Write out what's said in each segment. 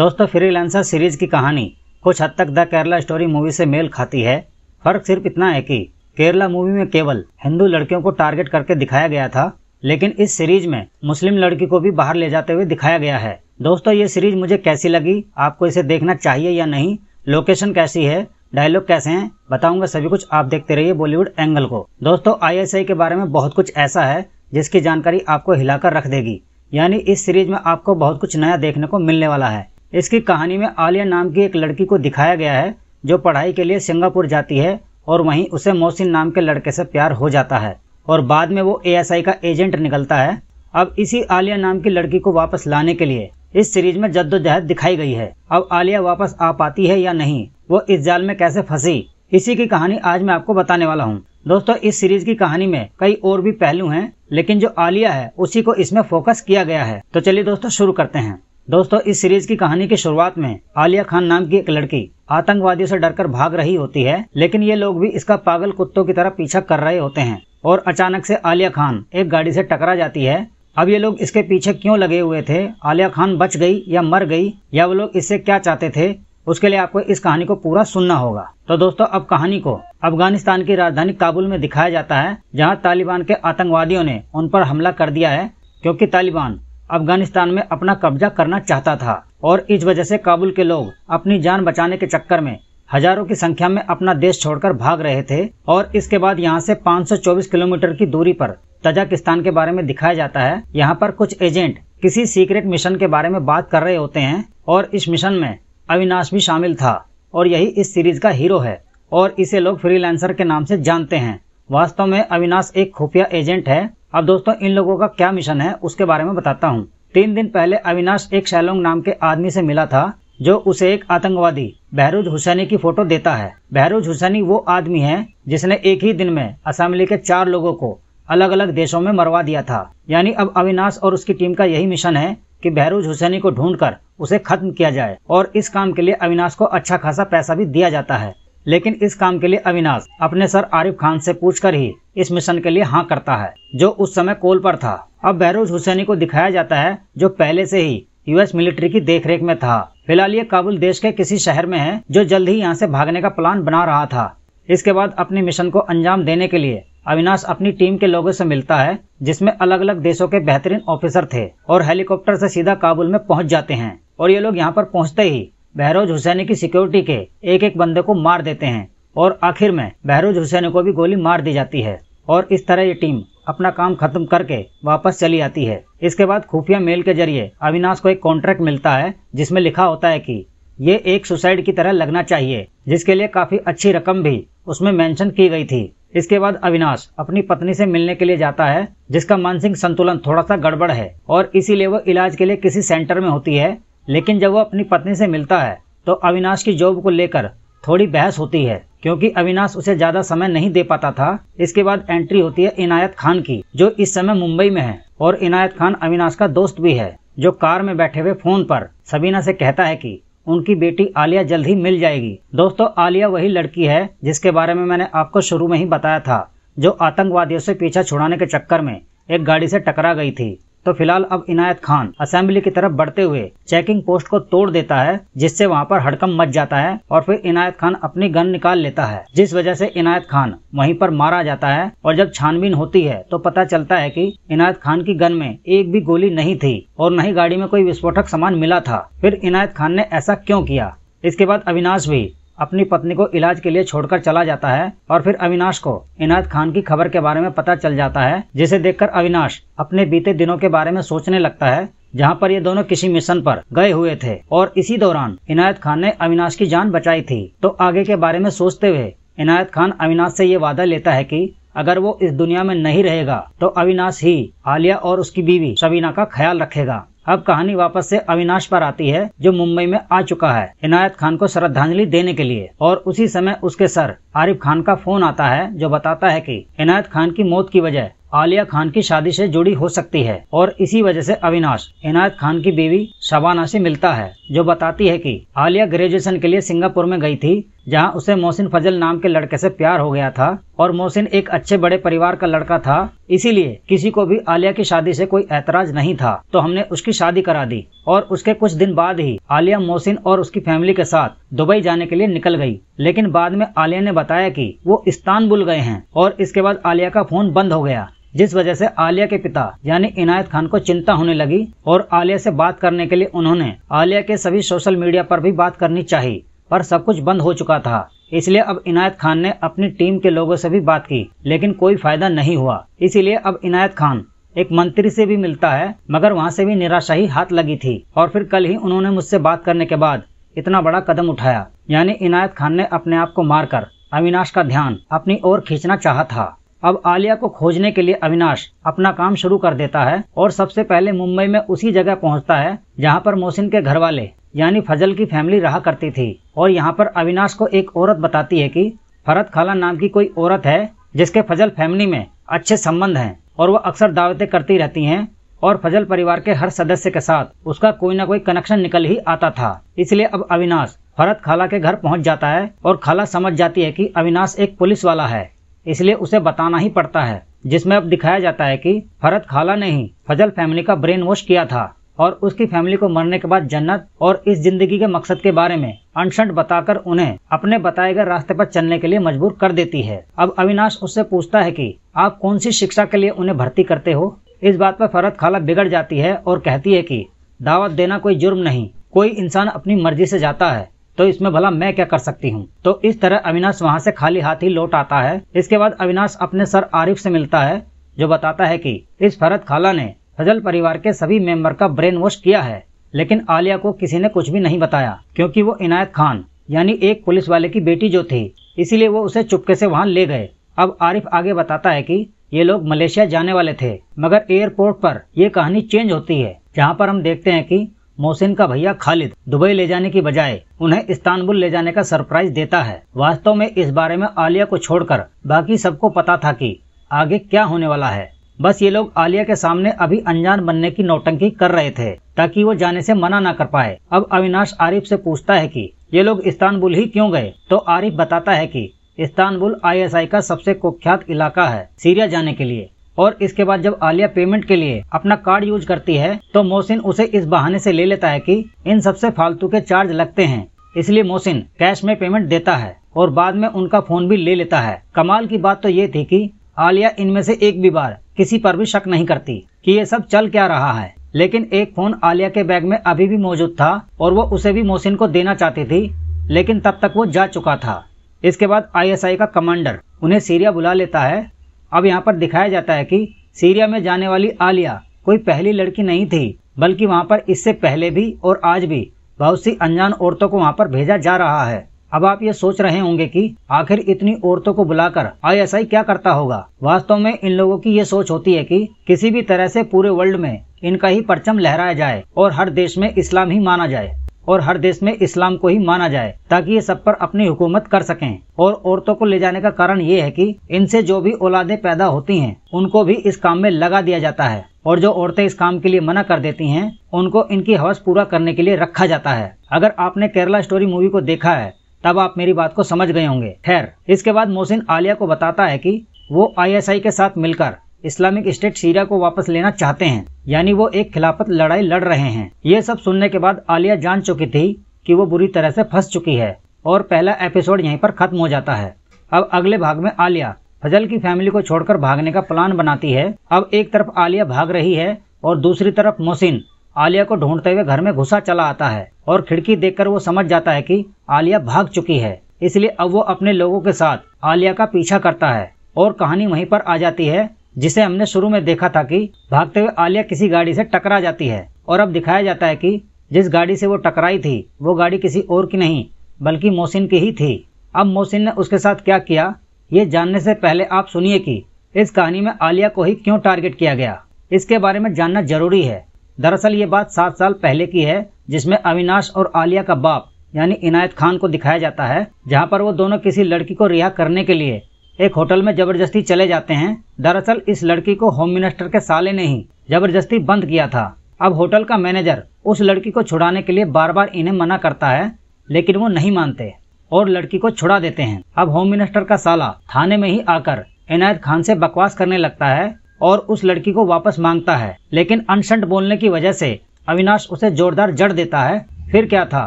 दोस्तों, freelancer series की कहानी कुछ हद तक द केरला स्टोरी मूवी से मेल खाती है। फर्क सिर्फ इतना है कि केरला मूवी में केवल हिंदू लड़कियों को टारगेट करके दिखाया गया था, लेकिन इस सीरीज में मुस्लिम लड़की को भी बाहर ले जाते हुए दिखाया गया है। दोस्तों, ये सीरीज मुझे कैसी लगी, आपको इसे देखना चाहिए या नहीं, लोकेशन कैसी है, डायलॉग कैसे हैं, बताऊंगा सभी कुछ। आप देखते रहिए बॉलीवुड एंगल को। दोस्तों, ISI के बारे में बहुत कुछ ऐसा है जिसकी जानकारी आपको हिलाकर रख देगी, यानी इस सीरीज में आपको बहुत कुछ नया देखने को मिलने वाला है। इसकी कहानी में आलिया नाम की एक लड़की को दिखाया गया है जो पढ़ाई के लिए सिंगापुर जाती है और वहीं उसे मोहसिन नाम के लड़के से प्यार हो जाता है और बाद में वो ASI का एजेंट निकलता है। अब इसी आलिया नाम की लड़की को वापस लाने के लिए इस सीरीज में जद्दोजहद दिखाई गई है। अब आलिया वापस आ पाती है या नहीं, वो इस जाल में कैसे फंसी, इसी की कहानी आज मैं आपको बताने वाला हूँ। दोस्तों, इस सीरीज की कहानी में कई और भी पहलू हैं, लेकिन जो आलिया है उसी को इसमें फोकस किया गया है। तो चलिए दोस्तों शुरू करते हैं। दोस्तों, इस सीरीज की कहानी की शुरुआत में आलिया खान नाम की एक लड़की आतंकवादियों से डरकर भाग रही होती है, लेकिन ये लोग भी इसका पागल कुत्तों की तरह पीछा कर रहे होते हैं और अचानक से आलिया खान एक गाड़ी से टकरा जाती है। अब ये लोग इसके पीछे क्यों लगे हुए थे, आलिया खान बच गई या मर गई, या वो लोग इससे क्या चाहते थे, उसके लिए आपको इस कहानी को पूरा सुनना होगा। तो दोस्तों, अब कहानी को अफगानिस्तान की राजधानी काबुल में दिखाया जाता है, जहां तालिबान के आतंकवादियों ने उन पर हमला कर दिया है, क्योंकि तालिबान अफगानिस्तान में अपना कब्जा करना चाहता था और इस वजह से काबुल के लोग अपनी जान बचाने के चक्कर में हजारों की संख्या में अपना देश छोड़कर भाग रहे थे। और इसके बाद यहाँ से 524 किलोमीटर की दूरी पर तजाकिस्तान के बारे में दिखाया जाता है। यहाँ पर कुछ एजेंट किसी सीक्रेट मिशन के बारे में बात कर रहे होते हैं और इस मिशन में अविनाश भी शामिल था और यही इस सीरीज का हीरो है और इसे लोग फ्रीलांसर के नाम से जानते हैं। वास्तव में अविनाश एक खुफिया एजेंट है। अब दोस्तों, इन लोगों का क्या मिशन है उसके बारे में बताता हूँ। 3 दिन पहले अविनाश एक शैलोंग नाम के आदमी से मिला था जो उसे एक आतंकवादी बहरूज हुसैनी की फोटो देता है। बहरूज हुसैनी वो आदमी है जिसने एक ही दिन में असेंबली के 4 लोगों को अलग अलग देशों में मरवा दिया था। यानी अब अविनाश और उसकी टीम का यही मिशन है कि बहरूज हुसैनी को ढूंढकर उसे खत्म किया जाए और इस काम के लिए अविनाश को अच्छा खासा पैसा भी दिया जाता है। लेकिन इस काम के लिए अविनाश अपने सर आरिफ खान से पूछकर ही इस मिशन के लिए हाँ करता है, जो उस समय कॉल पर था। अब बहरूज हुसैनी को दिखाया जाता है जो पहले से ही US मिलिट्री की देखरेख में था। फिलहाल ये काबुल देश के किसी शहर में है जो जल्द ही यहाँ से भागने का प्लान बना रहा था। इसके बाद अपने मिशन को अंजाम देने के लिए अविनाश अपनी टीम के लोगों से मिलता है जिसमें अलग अलग देशों के बेहतरीन ऑफिसर थे और हेलीकॉप्टर से सीधा काबुल में पहुंच जाते हैं। और ये लोग यहाँ पर पहुंचते ही बहरूज हुसैनी की सिक्योरिटी के एक एक बंदे को मार देते हैं और आखिर में बहरूज हुसैनी को भी गोली मार दी जाती है और इस तरह ये टीम अपना काम खत्म करके वापस चली आती है। इसके बाद खुफिया मेल के जरिए अविनाश को एक कॉन्ट्रैक्ट मिलता है जिसमें लिखा होता है कि ये एक सुसाइड की तरह लगना चाहिए, जिसके लिए काफी अच्छी रकम भी उसमें मेंशन की गई थी। इसके बाद अविनाश अपनी पत्नी से मिलने के लिए जाता है जिसका मानसिक संतुलन थोड़ा सा गड़बड़ है और इसीलिए वो इलाज के लिए किसी सेंटर में होती है। लेकिन जब वो अपनी पत्नी से मिलता है तो अविनाश की जॉब को लेकर थोड़ी बहस होती है क्योंकि अविनाश उसे ज्यादा समय नहीं दे पाता था। इसके बाद एंट्री होती है इनायत खान की, जो इस समय मुंबई में है और इनायत खान अविनाश का दोस्त भी है, जो कार में बैठे हुए फोन पर सबीना से कहता है कि उनकी बेटी आलिया जल्द ही मिल जाएगी। दोस्तों, आलिया वही लड़की है जिसके बारे में मैंने आपको शुरू में ही बताया था, जो आतंकवादियों से पीछा छुड़ाने के चक्कर में एक गाड़ी से टकरा गई थी। तो फिलहाल अब इनायत खान असेंबली की तरफ बढ़ते हुए चेकिंग पोस्ट को तोड़ देता है जिससे वहाँ पर हड़कंप मच जाता है और फिर इनायत खान अपनी गन निकाल लेता है, जिस वजह से इनायत खान वहीं पर मारा जाता है। और जब छानबीन होती है तो पता चलता है कि इनायत खान की गन में एक भी गोली नहीं थी और न ही गाड़ी में कोई विस्फोटक सामान मिला था। फिर इनायत खान ने ऐसा क्यों किया? इसके बाद अविनाश भी अपनी पत्नी को इलाज के लिए छोड़कर चला जाता है और फिर अविनाश को इनायत खान की खबर के बारे में पता चल जाता है, जिसे देखकर अविनाश अपने बीते दिनों के बारे में सोचने लगता है जहां पर ये दोनों किसी मिशन पर गए हुए थे और इसी दौरान इनायत खान ने अविनाश की जान बचाई थी। तो आगे के बारे में सोचते हुए इनायत खान अविनाश से ये वादा लेता है कि अगर वो इस दुनिया में नहीं रहेगा तो अविनाश ही आलिया और उसकी बीवी सबीना का ख्याल रखेगा। अब कहानी वापस से अविनाश पर आती है जो मुंबई में आ चुका है इनायत खान को श्रद्धांजलि देने के लिए। और उसी समय उसके सर आरिफ खान का फोन आता है जो बताता है कि इनायत खान की मौत की वजह आलिया खान की शादी से जुड़ी हो सकती है। और इसी वजह से अविनाश इनायत खान की बीवी शबाना से मिलता है जो बताती है कि आलिया ग्रेजुएशन के लिए सिंगापुर में गई थी जहां उसे मोहसिन फजल नाम के लड़के से प्यार हो गया था और मोहसिन एक अच्छे बड़े परिवार का लड़का था, इसीलिए किसी को भी आलिया की शादी से कोई ऐतराज नहीं था। तो हमने उसकी शादी करा दी और उसके कुछ दिन बाद ही आलिया मोहसिन और उसकी फैमिली के साथ दुबई जाने के लिए निकल गई। लेकिन बाद में आलिया ने बताया कि वो इस्तांबुल गए हैं और इसके बाद आलिया का फोन बंद हो गया, जिस वजह से आलिया के पिता यानी इनायत खान को चिंता होने लगी और आलिया से बात करने के लिए उन्होंने आलिया के सभी सोशल मीडिया पर भी बात करनी चाहिए, पर सब कुछ बंद हो चुका था। इसलिए अब इनायत खान ने अपनी टीम के लोगों से भी बात की, लेकिन कोई फायदा नहीं हुआ। इसीलिए अब इनायत खान एक मंत्री से भी मिलता है, मगर वहाँ से भी निराशा ही हाथ लगी थी। और फिर कल ही उन्होंने मुझसे बात करने के बाद इतना बड़ा कदम उठाया, यानी इनायत खान ने अपने आप को मारकर अविनाश का ध्यान अपनी ओर खींचना चाहा था। अब आलिया को खोजने के लिए अविनाश अपना काम शुरू कर देता है और सबसे पहले मुंबई में उसी जगह पहुंचता है जहां पर मोहसिन के घर वाले यानी फजल की फैमिली रहा करती थी। और यहां पर अविनाश को एक औरत बताती है कि फरहत खाला नाम की कोई औरत है जिसके फजल फैमिली में अच्छे संबंध हैं और वो अक्सर दावतें करती रहती हैं और फजल परिवार के हर सदस्य के साथ उसका कोई न कोई कनेक्शन निकल ही आता था। इसलिए अब अविनाश फरहत खाला के घर पहुँच जाता है और खाला समझ जाती है कि अविनाश एक पुलिस वाला है, इसलिए उसे बताना ही पड़ता है, जिसमें अब दिखाया जाता है कि फरहत खाला ने ही फजल फैमिली का ब्रेन वॉश किया था और उसकी फैमिली को मरने के बाद जन्नत और इस जिंदगी के मकसद के बारे में अनशन बताकर उन्हें अपने बताए गए रास्ते पर चलने के लिए मजबूर कर देती है। अब अविनाश उससे पूछता है कि आप कौन सी शिक्षा के लिए उन्हें भर्ती करते हो। इस बात पर फरहत खाला बिगड़ जाती है और कहती है कि दावत देना कोई जुर्म नहीं, कोई इंसान अपनी मर्जी से जाता है, तो इसमें भला मैं क्या कर सकती हूँ। तो इस तरह अविनाश वहाँ से खाली हाथ ही लौट आता है। इसके बाद अविनाश अपने सर आरिफ से मिलता है, जो बताता है कि इस फरहत खाला ने फजल परिवार के सभी मेंबर का ब्रेन वॉश किया है। लेकिन आलिया को किसी ने कुछ भी नहीं बताया, क्योंकि वो इनायत खान यानी एक पुलिस वाले की बेटी जो थी, इसीलिए वो उसे चुपके से वहाँ ले गए। अब आरिफ आगे बताता है कि ये लोग मलेशिया जाने वाले थे, मगर एयरपोर्ट पर ये कहानी चेंज होती है, जहाँ पर हम देखते हैं कि मोहसिन का भैया खालिद दुबई ले जाने की बजाय उन्हें इस्तांबुल ले जाने का सरप्राइज देता है। वास्तव में इस बारे में आलिया को छोड़कर बाकी सबको पता था कि आगे क्या होने वाला है, बस ये लोग आलिया के सामने अभी अनजान बनने की नौटंकी कर रहे थे ताकि वो जाने से मना ना कर पाए। अब अविनाश आरिफ से पूछता है कि ये लोग इस्तांबुल ही क्यों गए, तो आरिफ बताता है कि इस्तांबुल ISI का सबसे कुख्यात इलाका है सीरिया जाने के लिए। और इसके बाद जब आलिया पेमेंट के लिए अपना कार्ड यूज करती है तो मोहसिन उसे इस बहाने से ले लेता है कि इन सबसे फालतू के चार्ज लगते हैं, इसलिए मोहसिन कैश में पेमेंट देता है और बाद में उनका फोन भी ले लेता है। कमाल की बात तो ये थी कि आलिया इनमें से एक भी बार किसी पर भी शक नहीं करती कि ये सब चल क्या रहा है। लेकिन एक फोन आलिया के बैग में अभी भी मौजूद था और वो उसे भी मोहसिन को देना चाहती थी, लेकिन तब तक वो जा चुका था। इसके बाद ISI का कमांडर उन्हें सीरिया बुला लेता है। अब यहाँ पर दिखाया जाता है कि सीरिया में जाने वाली आलिया कोई पहली लड़की नहीं थी, बल्कि वहाँ पर इससे पहले भी और आज भी बहुत सी अनजान औरतों को वहाँ पर भेजा जा रहा है। अब आप ये सोच रहे होंगे कि आखिर इतनी औरतों को बुलाकर ISI क्या करता होगा। वास्तव में इन लोगों की ये सोच होती है कि किसी भी तरह से पूरे वर्ल्ड में इनका ही परचम लहराया जाए और हर देश में इस्लाम ही माना जाए और हर देश में इस्लाम को ही माना जाए, ताकि ये सब पर अपनी हुकूमत कर सकें। और औरतों को ले जाने का कारण ये है कि इनसे जो भी औलादें पैदा होती हैं उनको भी इस काम में लगा दिया जाता है और जो औरतें इस काम के लिए मना कर देती हैं उनको इनकी हवस पूरा करने के लिए रखा जाता है। अगर आपने केरला स्टोरी मूवी को देखा है तब आप मेरी बात को समझ गए होंगे। खैर, इसके बाद मोहसिन आलिया को बताता है कि वो ISI के साथ मिलकर इस्लामिक स्टेट सीरिया को वापस लेना चाहते हैं, यानी वो एक खिलाफत लड़ाई लड़ रहे हैं। ये सब सुनने के बाद आलिया जान चुकी थी कि वो बुरी तरह से फंस चुकी है और पहला एपिसोड यहीं पर खत्म हो जाता है। अब अगले भाग में आलिया फजल की फैमिली को छोड़कर भागने का प्लान बनाती है। अब एक तरफ आलिया भाग रही है और दूसरी तरफ मोहसिन आलिया को ढूंढते हुए घर में घुसा चला आता है और खिड़की देखकर वो समझ जाता है कि आलिया भाग चुकी है, इसलिए अब वो अपने लोगों के साथ आलिया का पीछा करता है। और कहानी वहीं पर आ जाती है जिसे हमने शुरू में देखा था कि भागते हुए आलिया किसी गाड़ी से टकरा जाती है। और अब दिखाया जाता है कि जिस गाड़ी से वो टकराई थी वो गाड़ी किसी और की नहीं बल्कि मोहसिन की ही थी। अब मोहसिन ने उसके साथ क्या किया ये जानने से पहले आप सुनिए कि इस कहानी में आलिया को ही क्यों टारगेट किया गया, इसके बारे में जानना जरूरी है। दरअसल ये बात 7 साल पहले की है, जिसमें अविनाश और आलिया का बाप यानी इनायत खान को दिखाया जाता है, जहाँ पर वो दोनों किसी लड़की को रिहा करने के लिए एक होटल में जबरदस्ती चले जाते हैं। दरअसल इस लड़की को होम मिनिस्टर के साले ने ही जबरदस्ती बंद किया था। अब होटल का मैनेजर उस लड़की को छुड़ाने के लिए बार बार इन्हें मना करता है, लेकिन वो नहीं मानते और लड़की को छुड़ा देते हैं। अब होम मिनिस्टर का साला थाने में ही आकर इनायत खान से बकवास करने लगता है और उस लड़की को वापस मांगता है, लेकिन अनशंट बोलने की वजह से अविनाश उसे जोरदार जड़ देता है। फिर क्या था,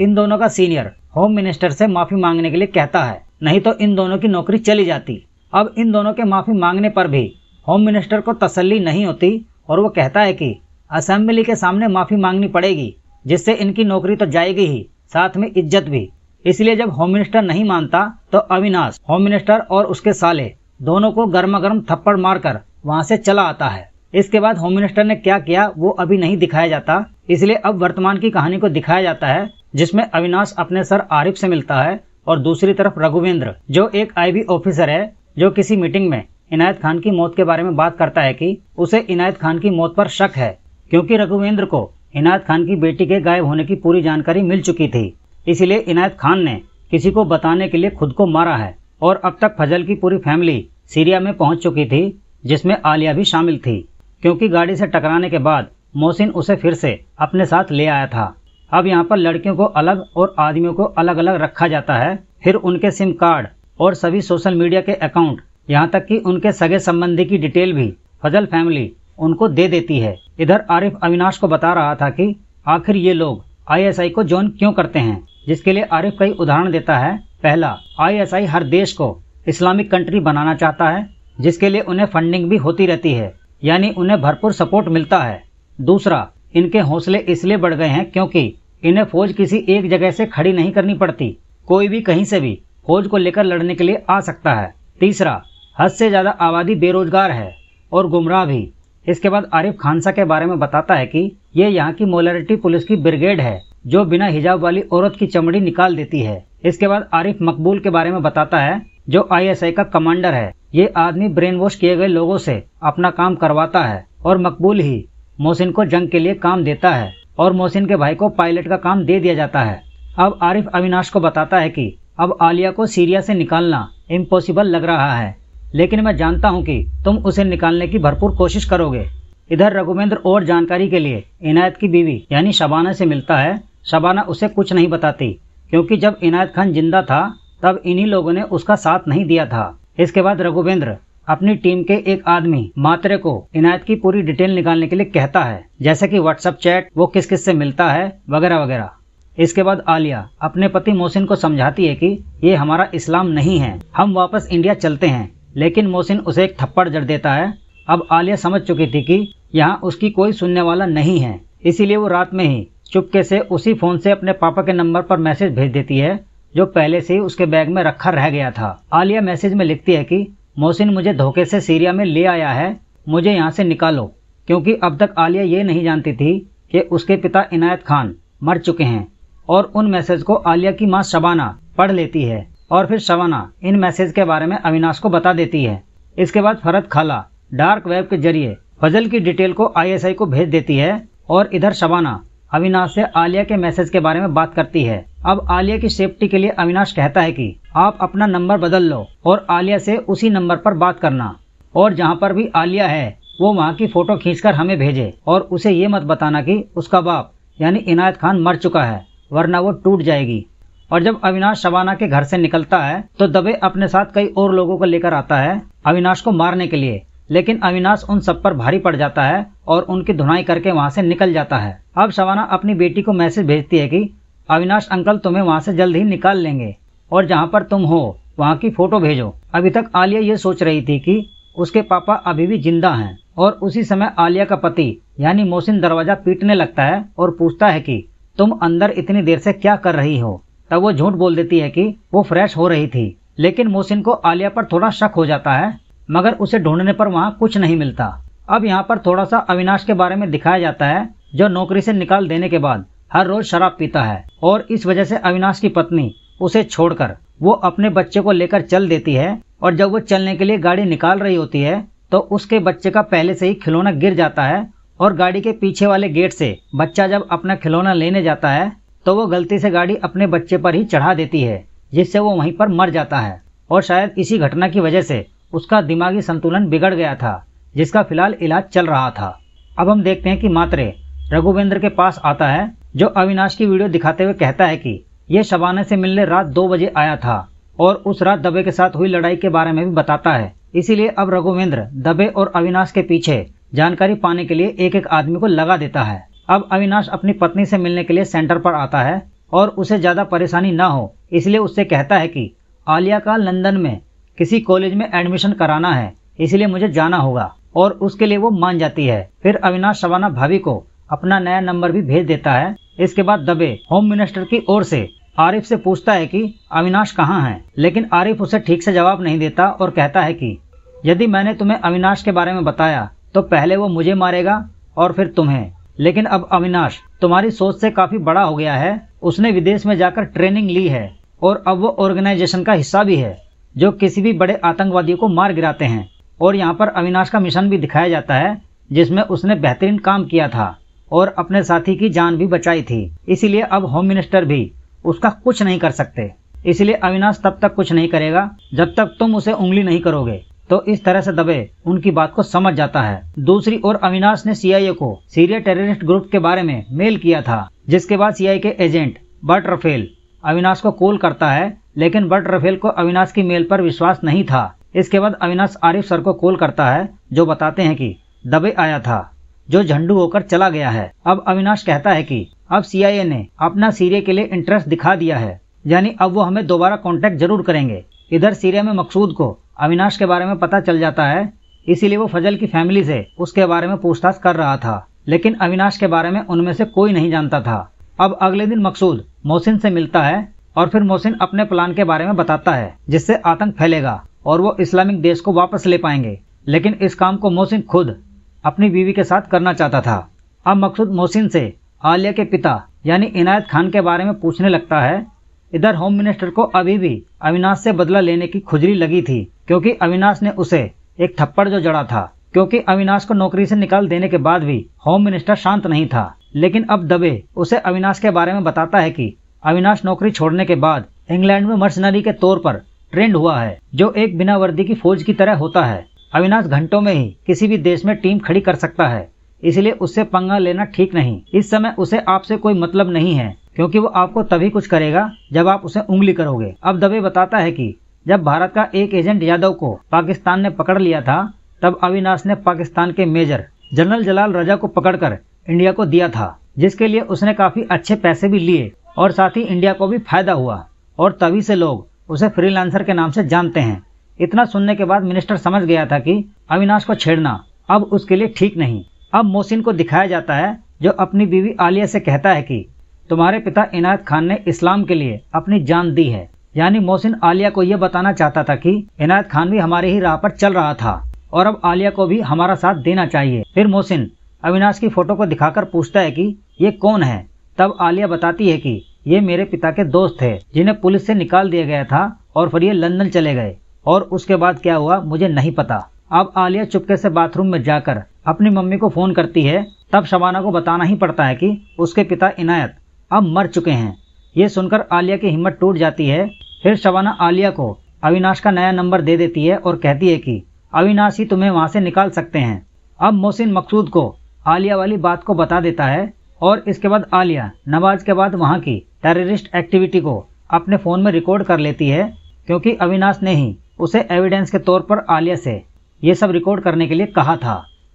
इन दोनों का सीनियर होम मिनिस्टर से माफी मांगने के लिए कहता है, नहीं तो इन दोनों की नौकरी चली जाती। अब इन दोनों के माफी मांगने पर भी होम मिनिस्टर को तसल्ली नहीं होती और वो कहता है कि असेंबली के सामने माफी मांगनी पड़ेगी, जिससे इनकी नौकरी तो जाएगी ही, साथ में इज्जत भी। इसलिए जब होम मिनिस्टर नहीं मानता तो अविनाश होम मिनिस्टर और उसके साले दोनों को गर्मा गर्म थप्पड़ मारकर वहां से चला आता है। इसके बाद होम मिनिस्टर ने क्या किया वो अभी नहीं दिखाया जाता, इसलिए अब वर्तमान की कहानी को दिखाया जाता है, जिसमें अविनाश अपने सर आरिफ से मिलता है और दूसरी तरफ रघुवेंद्र, जो एक आईबी ऑफिसर है, जो किसी मीटिंग में इनायत खान की मौत के बारे में बात करता है कि उसे इनायत खान की मौत पर शक है, क्योंकि रघुवेंद्र को इनायत खान की बेटी के गायब होने की पूरी जानकारी मिल चुकी थी, इसलिए इनायत खान ने किसी को बताने के लिए खुद को मारा है। और अब तक फजल की पूरी फैमिली सीरिया में पहुंच चुकी थी, जिसमें आलिया भी शामिल थी, क्योंकि गाड़ी से टकराने के बाद मोहसिन उसे फिर से अपने साथ ले आया था। अब यहाँ पर लड़कियों को अलग और आदमियों को अलग अलग रखा जाता है, फिर उनके सिम कार्ड और सभी सोशल मीडिया के अकाउंट, यहाँ तक कि उनके सगे संबंधी की डिटेल भी फजल फैमिली उनको दे देती है। इधर आरिफ अविनाश को बता रहा था कि आखिर ये लोग ISI को ज्वाइन क्यों करते हैं, जिसके लिए आरिफ कई उदाहरण देता है। पहला, ISI हर देश को इस्लामिक कंट्री बनाना चाहता है, जिसके लिए उन्हें फंडिंग भी होती रहती है, यानी उन्हें भरपूर सपोर्ट मिलता है। दूसरा, इनके हौसले इसलिए बढ़ गए हैं क्योंकि इन्हें फौज किसी एक जगह से खड़ी नहीं करनी पड़ती, कोई भी कहीं से भी फौज को लेकर लड़ने के लिए आ सकता है। तीसरा, हद से ज्यादा आबादी बेरोजगार है और गुमराह भी। इसके बाद आरिफ खानसा के बारे में बताता है कि ये यहाँ की मोलरिटी पुलिस की ब्रिगेड है, जो बिना हिजाब वाली औरत की चमड़ी निकाल देती है। इसके बाद आरिफ मकबूल के बारे में बताता है, जो ISI का कमांडर है। ये आदमी ब्रेन वॉश किए गए लोगों से अपना काम करवाता है और मकबूल ही मोहसिन को जंग के लिए काम देता है और मोहसिन के भाई को पायलट का काम दे दिया जाता है। अब आरिफ अविनाश को बताता है कि अब आलिया को सीरिया से निकालना इम्पॉसिबल लग रहा है, लेकिन मैं जानता हूं कि तुम उसे निकालने की भरपूर कोशिश करोगे। इधर रघुवेंद्र और जानकारी के लिए इनायत की बीवी यानी शबाना से मिलता है। शबाना उसे कुछ नहीं बताती, क्योंकि जब इनायत खान जिंदा था तब इन्हीं लोगों ने उसका साथ नहीं दिया था। इसके बाद रघुवेंद्र अपनी टीम के एक आदमी मात्रे को इनायत की पूरी डिटेल निकालने के लिए कहता है, जैसे कि व्हाट्सएप चैट, वो किस किस से मिलता है, वगैरह वगैरह। इसके बाद आलिया अपने पति मोहसिन को समझाती है कि ये हमारा इस्लाम नहीं है, हम वापस इंडिया चलते हैं, लेकिन मोहसिन उसे एक थप्पड़ जड़ देता है। अब आलिया समझ चुकी थी कि यहाँ उसकी कोई सुनने वाला नहीं है, इसीलिए वो रात में ही चुपके से उसी फोन से अपने पापा के नंबर पर मैसेज भेज देती है, जो पहले से ही उसके बैग में रखा रह गया था। आलिया मैसेज में लिखती है कि मोहसिन मुझे धोखे से सीरिया में ले आया है, मुझे यहाँ से निकालो, क्योंकि अब तक आलिया ये नहीं जानती थी कि उसके पिता इनायत खान मर चुके हैं। और उन मैसेज को आलिया की माँ शबाना पढ़ लेती है और फिर शबाना इन मैसेज के बारे में अविनाश को बता देती है। इसके बाद फरहत खाला डार्क वेब के जरिए फजल की डिटेल को ISI को भेज देती है और इधर शबाना अविनाश से आलिया के मैसेज के बारे में बात करती है। अब आलिया की सेफ्टी के लिए अविनाश कहता है कि आप अपना नंबर बदल लो और आलिया से उसी नंबर पर बात करना, और जहाँ पर भी आलिया है वो वहाँ की फोटो खींचकर हमें भेजे, और उसे ये मत बताना कि उसका बाप यानी इनायत खान मर चुका है, वरना वो टूट जाएगी। और जब अविनाश शबाना के घर से निकलता है तो दबे अपने साथ कई और लोगों को लेकर आता है अविनाश को मारने के लिए, लेकिन अविनाश उन सब पर भारी पड़ जाता है और उनकी धुनाई करके वहां से निकल जाता है। अब शबाना अपनी बेटी को मैसेज भेजती है कि अविनाश अंकल तुम्हें वहां से जल्द ही निकाल लेंगे और जहां पर तुम हो वहां की फोटो भेजो। अभी तक आलिया ये सोच रही थी कि उसके पापा अभी भी जिंदा हैं, और उसी समय आलिया का पति यानी मोहसिन दरवाजा पीटने लगता है और पूछता है कि तुम अंदर इतनी देर से क्या कर रही हो। तब वो झूठ बोल देती है कि वो फ्रेश हो रही थी, लेकिन मोहसिन को आलिया पर थोड़ा शक हो जाता है, मगर उसे ढूंढने पर वहाँ कुछ नहीं मिलता। अब यहाँ पर थोड़ा सा अविनाश के बारे में दिखाया जाता है, जो नौकरी से निकाल देने के बाद हर रोज शराब पीता है, और इस वजह से अविनाश की पत्नी उसे छोड़कर वो अपने बच्चे को लेकर चल देती है, और जब वो चलने के लिए गाड़ी निकाल रही होती है तो उसके बच्चे का पहले से ही खिलौना गिर जाता है, और गाड़ी के पीछे वाले गेट से बच्चा जब अपना खिलौना लेने जाता है तो वो गलती से गाड़ी अपने बच्चे पर ही चढ़ा देती है, जिससे वो वहीं पर मर जाता है। और शायद इसी घटना की वजह से उसका दिमागी संतुलन बिगड़ गया था, जिसका फिलहाल इलाज चल रहा था। अब हम देखते हैं कि मात्रे रघुवेंद्र के पास आता है, जो अविनाश की वीडियो दिखाते हुए कहता है कि यह शबाना से मिलने रात 2 बजे आया था और उस रात दबे के साथ हुई लड़ाई के बारे में भी बताता है। इसीलिए अब रघुवेंद्र दबे और अविनाश के पीछे जानकारी पाने के लिए एक एक आदमी को लगा देता है। अब अविनाश अपनी पत्नी से मिलने के लिए सेंटर पर आता है और उसे ज्यादा परेशानी ना हो इसलिए उससे कहता है कि आलिया का लंदन में किसी कॉलेज में एडमिशन कराना है इसलिए मुझे जाना होगा, और उसके लिए वो मान जाती है। फिर अविनाश शबाना भाभी को अपना नया नंबर भी भेज देता है। इसके बाद दबे होम मिनिस्टर की ओर से आरिफ से पूछता है कि अविनाश कहाँ है, लेकिन आरिफ उसे ठीक से जवाब नहीं देता और कहता है कि यदि मैंने तुम्हें अविनाश के बारे में बताया तो पहले वो मुझे मारेगा और फिर तुम्हें, लेकिन अब अविनाश तुम्हारी सोच से काफी बड़ा हो गया है, उसने विदेश में जाकर ट्रेनिंग ली है और अब वो ऑर्गेनाइजेशन का हिस्सा भी है जो किसी भी बड़े आतंकवादियों को मार गिराते हैं। और यहाँ पर अविनाश का मिशन भी दिखाया जाता है जिसमें उसने बेहतरीन काम किया था और अपने साथी की जान भी बचाई थी, इसीलिए अब होम मिनिस्टर भी उसका कुछ नहीं कर सकते। इसलिए अविनाश तब तक कुछ नहीं करेगा जब तक तुम उसे उंगली नहीं करोगे। तो इस तरह से दबे उनकी बात को समझ जाता है। दूसरी ओर अविनाश ने CIA को सीरिया टेररिस्ट ग्रुप के बारे में मेल किया था, जिसके बाद CIA के एजेंट बटरफ्लाई अविनाश को कॉल करता है, लेकिन बटरफ्लाई को अविनाश की मेल पर विश्वास नहीं था। इसके बाद अविनाश आरिफ सर को कॉल करता है जो बताते हैं कि दबे आया था जो झंडू होकर चला गया है। अब अविनाश कहता है कि अब CIA ने अपना सीरिया के लिए इंटरेस्ट दिखा दिया है, यानी अब वो हमें दोबारा कॉन्टेक्ट जरूर करेंगे। इधर सीरिया में मकसूद को अविनाश के बारे में पता चल जाता है, इसीलिए वो फजल की फैमिली से उसके बारे में पूछताछ कर रहा था, लेकिन अविनाश के बारे में उनमें से कोई नहीं जानता था। अब अगले दिन मकसूद मोहसिन से मिलता है और फिर मोहसिन अपने प्लान के बारे में बताता है जिससे आतंक फैलेगा और वो इस्लामिक देश को वापस ले पाएंगे, लेकिन इस काम को मोहसिन खुद अपनी बीवी के साथ करना चाहता था। अब मकसूद मोहसिन से आलिया के पिता यानी इनायत खान के बारे में पूछने लगता है। इधर होम मिनिस्टर को अभी भी अविनाश से बदला लेने की खुजली लगी थी, क्योंकि अविनाश ने उसे एक थप्पड़ जो जड़ा था, क्योंकि अविनाश को नौकरी से निकाल देने के बाद भी होम मिनिस्टर शांत नहीं था। लेकिन अब दबे उसे अविनाश के बारे में बताता है कि अविनाश नौकरी छोड़ने के बाद इंग्लैंड में मर्सनरी के तौर पर ट्रेंड हुआ है जो एक बिना वर्दी की फौज की तरह होता है। अविनाश घंटों में ही किसी भी देश में टीम खड़ी कर सकता है, इसलिए उससे पंगा लेना ठीक नहीं। इस समय उसे आपसे कोई मतलब नहीं है, क्योंकि वो आपको तभी कुछ करेगा जब आप उसे उंगली करोगे। अब दबे बताता है कि जब भारत का एक एजेंट यादव को पाकिस्तान ने पकड़ लिया था, तब अविनाश ने पाकिस्तान के मेजर जनरल जलाल राजा को पकड़कर इंडिया को दिया था, जिसके लिए उसने काफी अच्छे पैसे भी लिए और साथ ही इंडिया को भी फायदा हुआ और तभी से लोग उसे फ्रीलांसर के नाम से जानते हैं। इतना सुनने के बाद मिनिस्टर समझ गया था कि अविनाश को छेड़ना अब उसके लिए ठीक नहीं। अब मोहसिन को दिखाया जाता है जो अपनी बीवी आलिया से कहता है कि तुम्हारे पिता इनायत खान ने इस्लाम के लिए अपनी जान दी है, यानी मोहसिन आलिया को यह बताना चाहता था कि इनायत खान भी हमारे ही राह पर चल रहा था और अब आलिया को भी हमारा साथ देना चाहिए। फिर मोहसिन अविनाश की फोटो को दिखाकर पूछता है कि ये कौन है, तब आलिया बताती है कि ये मेरे पिता के दोस्त थे जिन्हें पुलिस से निकाल दिया गया था और फिर ये लंदन चले गए और उसके बाद क्या हुआ मुझे नहीं पता। अब आलिया चुपके से बाथरूम में जाकर अपनी मम्मी को फोन करती है, तब शबाना को बताना ही पड़ता है कि उसके पिता इनायत अब मर चुके हैं। ये सुनकर आलिया की हिम्मत टूट जाती है। फिर शबाना आलिया को अविनाश का नया नंबर दे देती है और कहती है कि अविनाश ही तुम्हें वहाँ से निकाल सकते हैं। अब मोहसिन मकसूद को आलिया वाली बात को बता देता है और इसके बाद आलिया नमाज के बाद वहाँ की टेररिस्ट एक्टिविटी को अपने फ़ोन में रिकॉर्ड कर लेती है, क्योंकि अविनाश ने ही उसे एविडेंस के तौर पर आलिया से ये सब रिकॉर्ड करने के लिए कहा था।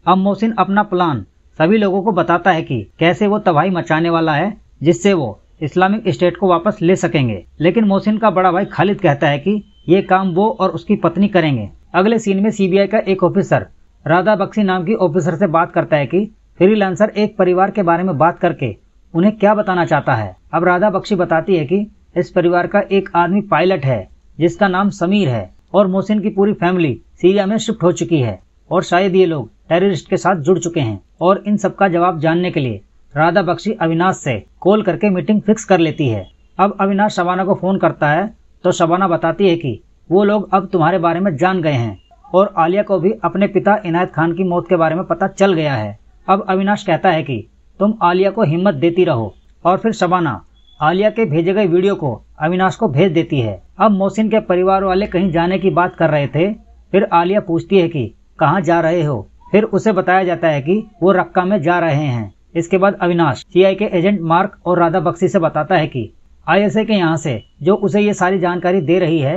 अब मोहसिन अपना प्लान सभी लोगों को बताता है कि कैसे वो तबाही मचाने वाला है जिससे वो इस्लामिक स्टेट को वापस ले सकेंगे, लेकिन मोहसिन का बड़ा भाई खालिद कहता है कि ये काम वो और उसकी पत्नी करेंगे। अगले सीन में CBI का एक ऑफिसर राधा बक्सी नाम की ऑफिसर से बात करता है कि फ्रीलांसर एक परिवार के बारे में बात करके उन्हें क्या बताना चाहता है। अब राधा बक्शी बताती है कि इस परिवार का एक आदमी पायलट है जिसका नाम समीर है और मोहसिन की पूरी फैमिली सीरिया में शिफ्ट हो चुकी है और शायद ये लोग टेररिस्ट के साथ जुड़ चुके हैं। और इन सबका जवाब जानने के लिए राधा बख्शी अविनाश से कॉल करके मीटिंग फिक्स कर लेती है। अब अविनाश शबाना को फोन करता है तो शबाना बताती है कि वो लोग अब तुम्हारे बारे में जान गए हैं और आलिया को भी अपने पिता इनायत खान की मौत के बारे में पता चल गया है। अब अविनाश कहता है कि तुम आलिया को हिम्मत देती रहो, और फिर शबाना आलिया के भेजे गए वीडियो को अविनाश को भेज देती है। अब मोहसिन के परिवार वाले कहीं जाने की बात कर रहे थे, फिर आलिया पूछती है कि कहाँ जा रहे हो, फिर उसे बताया जाता है कि वो रक्का में जा रहे हैं। इसके बाद अविनाश CIA के एजेंट मार्क और राधा बक्सी से बताता है कि ISI के यहाँ से जो उसे ये सारी जानकारी दे रही है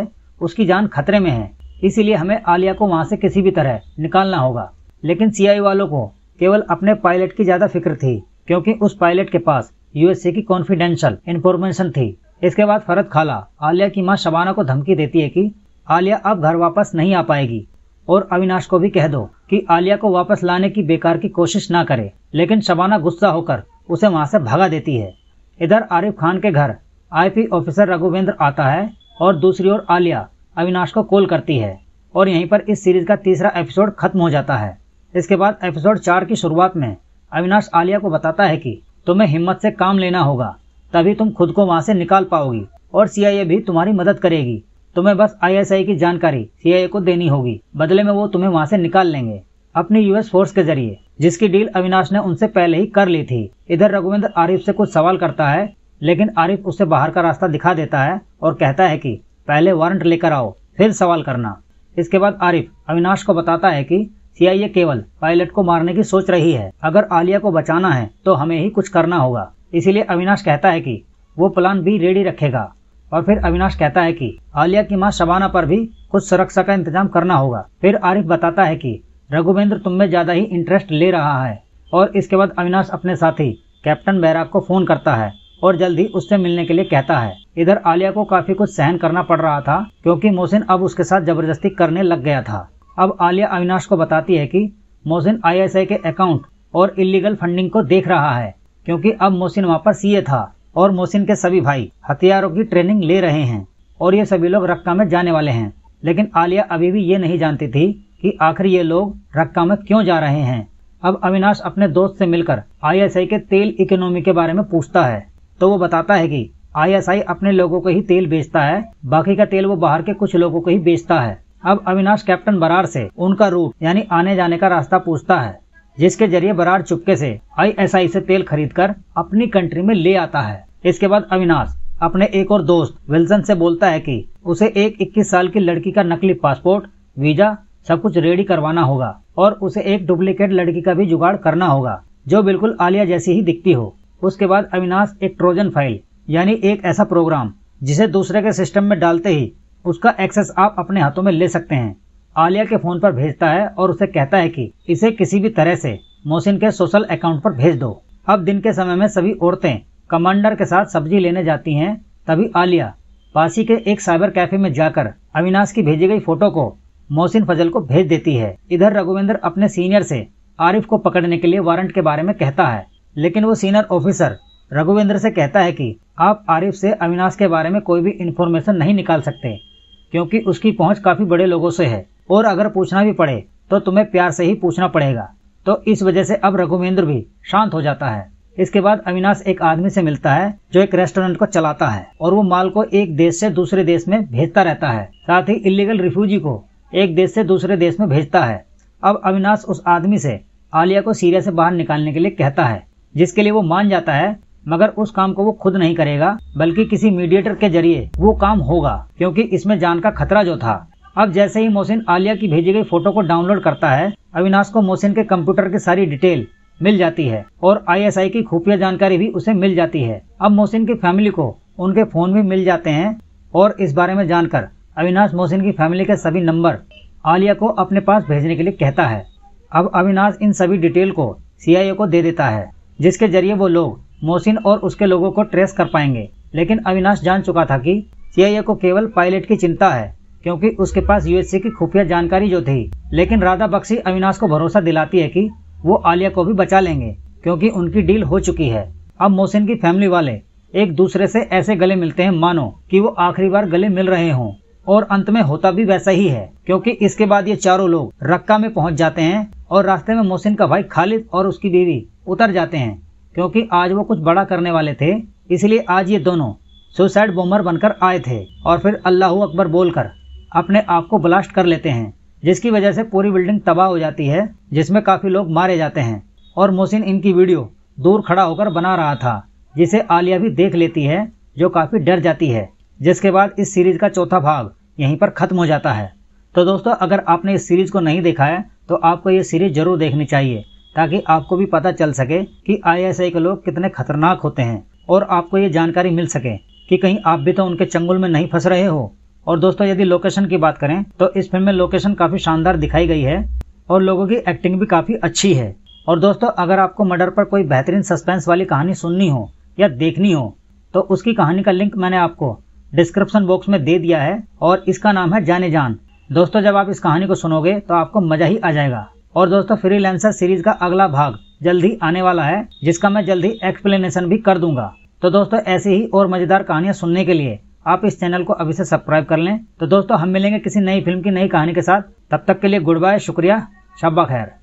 उसकी जान खतरे में है, इसीलिए हमें आलिया को वहाँ से किसी भी तरह निकालना होगा। लेकिन CIA वालों को केवल अपने पायलट की ज़्यादा फिक्र थी क्योंकि उस पायलट के पास USA की कॉन्फिडेंशियल इन्फॉर्मेशन थी। इसके बाद फरहत खाला आलिया की माँ शबाना को धमकी देती है कि आलिया अब घर वापस नहीं आ पाएगी और अविनाश को भी कह दो कि आलिया को वापस लाने की बेकार की कोशिश ना करे, लेकिन शबाना गुस्सा होकर उसे वहाँ से भगा देती है। इधर आरिफ खान के घर IP ऑफिसर रघुवेंद्र आता है और दूसरी ओर आलिया अविनाश को कॉल करती है और यहीं पर इस सीरीज का तीसरा एपिसोड खत्म हो जाता है। इसके बाद एपिसोड 4 की शुरुआत में अविनाश आलिया को बताता है कि तुम्हें हिम्मत से काम लेना होगा, तभी तुम खुद को वहाँ से निकाल पाओगी और CIA भी तुम्हारी मदद करेगी। तुम्हें बस ISI की जानकारी CIA को देनी होगी, बदले में वो तुम्हें वहाँ से निकाल लेंगे अपनी US फोर्स के जरिए, जिसकी डील अविनाश ने उनसे पहले ही कर ली थी। इधर रघुवेंद्र आरिफ से कुछ सवाल करता है लेकिन आरिफ उसे बाहर का रास्ता दिखा देता है और कहता है कि पहले वारंट लेकर आओ फिर सवाल करना। इसके बाद आरिफ अविनाश को बताता है कि CIA केवल पायलट को मारने की सोच रही है, अगर आलिया को बचाना है तो हमें ही कुछ करना होगा। इसीलिए अविनाश कहता है कि वो प्लान B रेडी रखेगा और फिर अविनाश कहता है कि आलिया की माँ शबाना पर भी कुछ सुरक्षा का इंतजाम करना होगा। फिर आरिफ बताता है कि रघुवेंद्र तुम में ज्यादा ही इंटरेस्ट ले रहा है। और इसके बाद अविनाश अपने साथी कैप्टन बैराग को फोन करता है और जल्दी उससे मिलने के लिए कहता है। इधर आलिया को काफी कुछ सहन करना पड़ रहा था क्योंकि मोहसिन अब उसके साथ जबरदस्ती करने लग गया था। अब आलिया अविनाश को बताती है कि मोहसिन ISI के अकाउंट और इलीगल फंडिंग को देख रहा है क्योंकि अब मोहसिन वहाँ पर CA था और मोहसिन के सभी भाई हथियारों की ट्रेनिंग ले रहे हैं और ये सभी लोग रक्का में जाने वाले हैं। लेकिन आलिया अभी भी ये नहीं जानती थी कि आखिर ये लोग रक्का में क्यों जा रहे हैं। अब अविनाश अपने दोस्त से मिलकर ISI के तेल इकोनॉमी के बारे में पूछता है तो वो बताता है कि ISI अपने लोगों को ही तेल बेचता है, बाकी का तेल वो बाहर के कुछ लोगों को ही बेचता है। अब अविनाश कैप्टन बरार से उनका रूट यानी आने जाने का रास्ता पूछता है, जिसके जरिए बरार चुपके से ISI से तेल खरीदकर अपनी कंट्री में ले आता है। इसके बाद अविनाश अपने एक और दोस्त विल्सन से बोलता है कि उसे एक 21 साल की लड़की का नकली पासपोर्ट, वीजा सब कुछ रेडी करवाना होगा और उसे एक डुप्लीकेट लड़की का भी जुगाड़ करना होगा जो बिल्कुल आलिया जैसी ही दिखती हो। उसके बाद अविनाश एक ट्रोजन फाइल यानी एक ऐसा प्रोग्राम जिसे दूसरे के सिस्टम में डालते ही उसका एक्सेस आप अपने हाथों में ले सकते हैं, आलिया के फोन पर भेजता है और उसे कहता है कि इसे किसी भी तरह से मोहसिन के सोशल अकाउंट पर भेज दो। अब दिन के समय में सभी औरतें कमांडर के साथ सब्जी लेने जाती हैं, तभी आलिया पासी के एक साइबर कैफे में जाकर अविनाश की भेजी गई फोटो को मोहसिन फजल को भेज देती है। इधर रघुवेंद्र अपने सीनियर से आरिफ को पकड़ने के लिए वारंट के बारे में कहता है लेकिन वो सीनियर ऑफिसर रघुवेंद्र से कहता है कि आप आरिफ से अविनाश के बारे में कोई भी इन्फॉर्मेशन नहीं निकाल सकते क्योंकि उसकी पहुंच काफी बड़े लोगों से है और अगर पूछना भी पड़े तो तुम्हें प्यार से ही पूछना पड़ेगा। तो इस वजह से अब रघुवेंद्र भी शांत हो जाता है। इसके बाद अविनाश एक आदमी से मिलता है जो एक रेस्टोरेंट को चलाता है और वो माल को एक देश से दूसरे देश में भेजता रहता है, साथ ही इलीगल रिफ्यूजी को एक देश से दूसरे देश में भेजता है। अब अविनाश उस आदमी से आलिया को सीरिया से बाहर निकालने के लिए कहता है, जिसके लिए वो मान जाता है मगर उस काम को वो खुद नहीं करेगा बल्कि किसी मीडिएटर के जरिए वो काम होगा क्योंकि इसमें जान का खतरा जो था। अब जैसे ही मोहसिन आलिया की भेजी गई फोटो को डाउनलोड करता है, अविनाश को मोहसिन के कंप्यूटर की सारी डिटेल मिल जाती है और ISI की खुफिया जानकारी भी उसे मिल जाती है। अब मोहसिन की फैमिली को उनके फोन भी मिल जाते हैं और इस बारे में जानकर अविनाश मोहसिन की फैमिली के सभी नंबर आलिया को अपने पास भेजने के लिए कहता है। अब अविनाश इन सभी डिटेल को CIA को दे देता है, जिसके जरिए वो लोग मोहसिन और उसके लोगों को ट्रेस कर पाएंगे। लेकिन अविनाश जान चुका था कि CIA को केवल पायलट की चिंता है क्योंकि उसके पास USC की खुफिया जानकारी जो थी। लेकिन राधा बख्शी अविनाश को भरोसा दिलाती है कि वो आलिया को भी बचा लेंगे क्योंकि उनकी डील हो चुकी है। अब मोहसिन की फैमिली वाले एक दूसरे से ऐसे गले मिलते हैं मानो कि वो आखिरी बार गले मिल रहे हों और अंत में होता भी वैसा ही है क्योंकि इसके बाद ये चारों लोग रक्का में पहुंच जाते हैं और रास्ते में मोहसिन का भाई खालिद और उसकी बीवी उतर जाते हैं क्योंकि आज वो कुछ बड़ा करने वाले थे, इसलिए आज ये दोनों सुसाइड बॉम्बर बनकर आए थे और फिर अल्लाहू अकबर बोलकर अपने आप को ब्लास्ट कर लेते हैं, जिसकी वजह से पूरी बिल्डिंग तबाह हो जाती है जिसमें काफी लोग मारे जाते हैं। और मोहसिन इनकी वीडियो दूर खड़ा होकर बना रहा था जिसे आलिया भी देख लेती है जो काफी डर जाती है। जिसके बाद इस सीरीज का चौथा भाग यहीं पर खत्म हो जाता है। तो दोस्तों, अगर आपने इस सीरीज को नहीं देखा है तो आपको ये सीरीज जरूर देखनी चाहिए ताकि आपको भी पता चल सके कि ISI के लोग कितने खतरनाक होते हैं और आपको ये जानकारी मिल सके कि कहीं आप भी तो उनके चंगुल में नहीं फंस रहे हो। और दोस्तों यदि लोकेशन की बात करें तो इस फिल्म में लोकेशन काफ़ी शानदार दिखाई गई है और लोगों की एक्टिंग भी काफ़ी अच्छी है। और दोस्तों अगर आपको मर्डर पर कोई बेहतरीन सस्पेंस वाली कहानी सुननी हो या देखनी हो तो उसकी कहानी का लिंक मैंने आपको डिस्क्रिप्शन बॉक्स में दे दिया है और इसका नाम है जाने जान। दोस्तों जब आप इस कहानी को सुनोगे तो आपको मजा ही आ जाएगा। और दोस्तों फ्रीलांसर सीरीज का अगला भाग जल्दी आने वाला है जिसका मैं जल्दी एक्सप्लेनेशन भी कर दूंगा। तो दोस्तों ऐसी ही और मजेदार कहानियां सुनने के लिए आप इस चैनल को अभी से सब्सक्राइब कर लें। तो दोस्तों हम मिलेंगे किसी नई फिल्म की नई कहानी के साथ। तब तक के लिए गुड बाय, शुक्रिया, शब्बा खैर।